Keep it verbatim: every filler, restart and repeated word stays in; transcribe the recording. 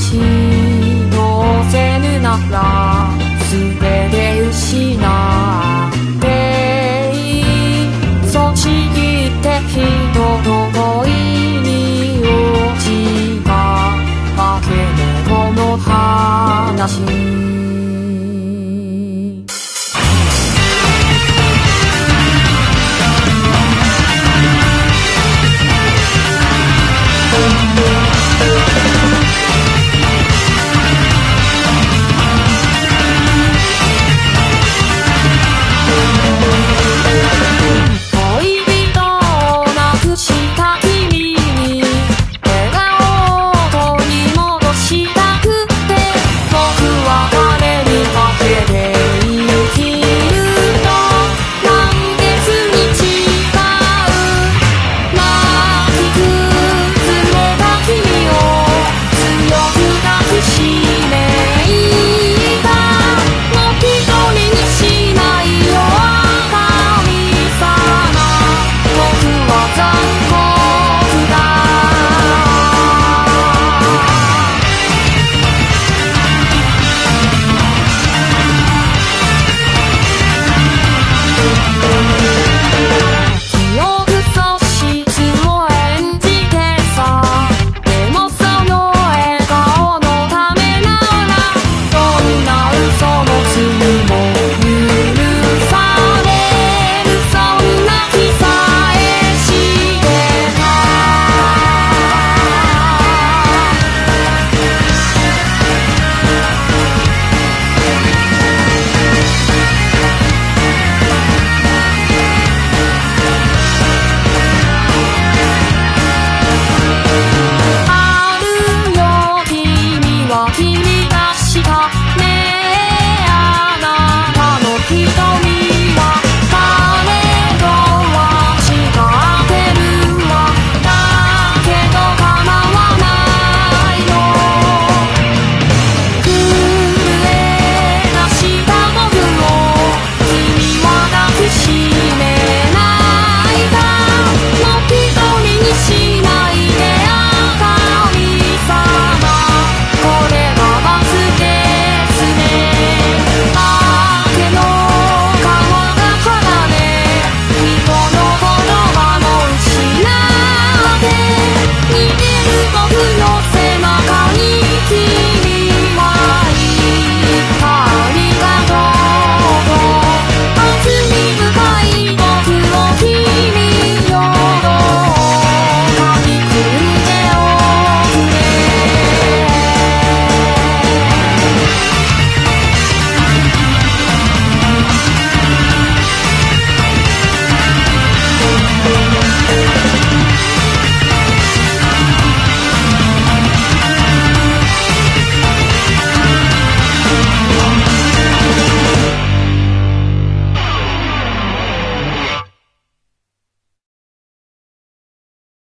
し乗せぬなら全て失っていいそして人の恋に落ちたわけでこの話